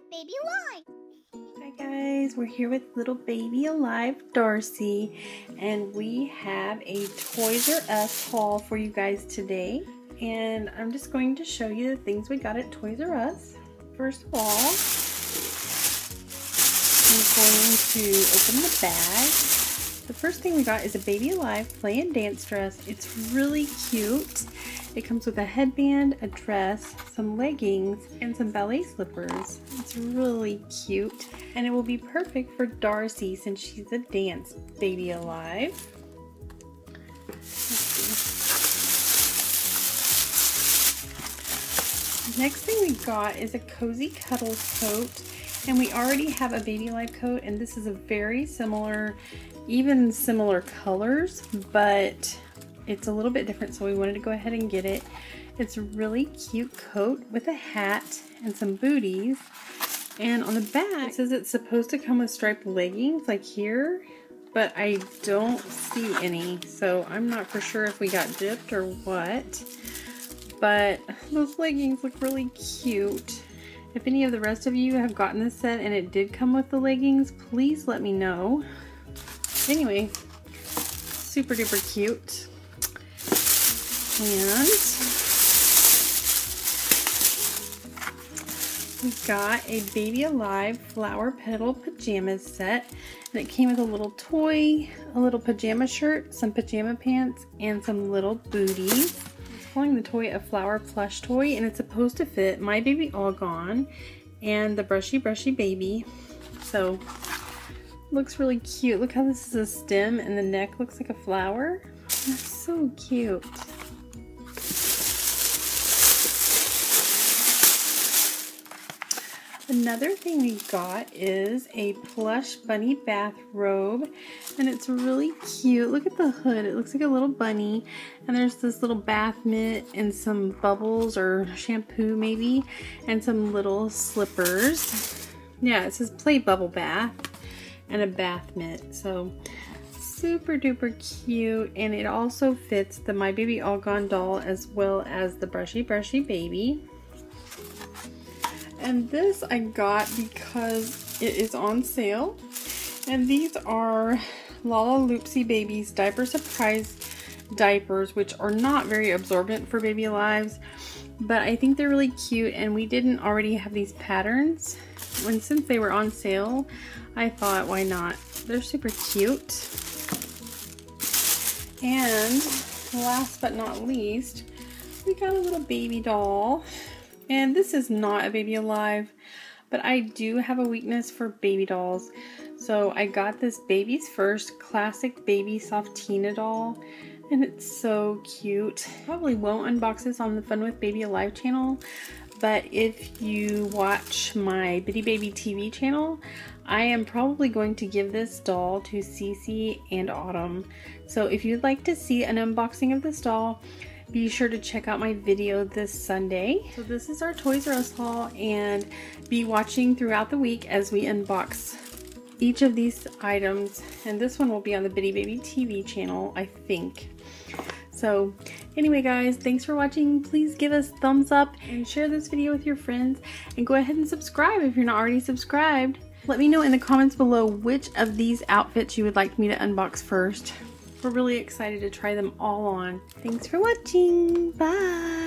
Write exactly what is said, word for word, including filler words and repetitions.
with Baby Alive. Hi guys, we're here with little Baby Alive Darcy, and we have a Toys R Us haul for you guys today. And I'm just going to show you the things we got at Toys R Us. First of all, I'm going to open the bag. The first thing we got is a Baby Alive play and dance dress. It's really cute. It comes with a headband, a dress, some leggings, and some ballet slippers. It's really cute, and it will be perfect for Darcy since she's a dance Baby Alive. Let's see. Next thing we got is a cozy cuddle coat. And we already have a Baby Alive coat, and this is a very similar, even similar colors, but it's a little bit different, so we wanted to go ahead and get it. It's a really cute coat with a hat and some booties. And on the back, it says it's supposed to come with striped leggings, like here, but I don't see any, so I'm not for sure if we got dipped or what. But those leggings look really cute. If any of the rest of you have gotten this set and it did come with the leggings, please let me know. Anyway, super duper cute. And we got a Baby Alive flower petal pajamas set. And it came with a little toy, a little pajama shirt, some pajama pants, and some little booties. Calling the toy a flower plush toy, and it's supposed to fit My Baby All Gone and the Brushy Brushy Baby. So looks really cute. Look how this is a stem and the neck looks like a flower. That's so cute. Another thing we got is a plush bunny bathrobe, and it's really cute. Look at the hood. It looks like a little bunny, and there's this little bath mitt and some bubbles or shampoo maybe, and some little slippers. Yeah, it says play bubble bath and a bath mitt. So super duper cute, and it also fits the My Baby All Gone doll as well as the Brushy Brushy Baby. And this I got because it is on sale. And these are LalaLoopsy Baby's Diaper Surprise diapers, which are not very absorbent for Baby Alives, but I think they're really cute, and we didn't already have these patterns. And since they were on sale, I thought, why not? They're super cute. And last but not least, we got a little baby doll. And this is not a Baby Alive, but I do have a weakness for baby dolls. So I got this Baby's First classic baby Softina doll, and it's so cute. Probably won't unbox this on the Fun with Baby Alive channel, but if you watch my Bitty Baby T V channel, I am probably going to give this doll to Cece and Autumn. So if you'd like to see an unboxing of this doll, be sure to check out my video this Sunday. So this is our Toys R Us haul, and be watching throughout the week as we unbox each of these items. And this one will be on the Bitty Baby T V channel, I think. So anyway guys, thanks for watching. Please give us thumbs up and share this video with your friends, and go ahead and subscribe if you're not already subscribed. Let me know in the comments below which of these outfits you would like me to unbox first. We're really excited to try them all on. Thanks for watching. Bye.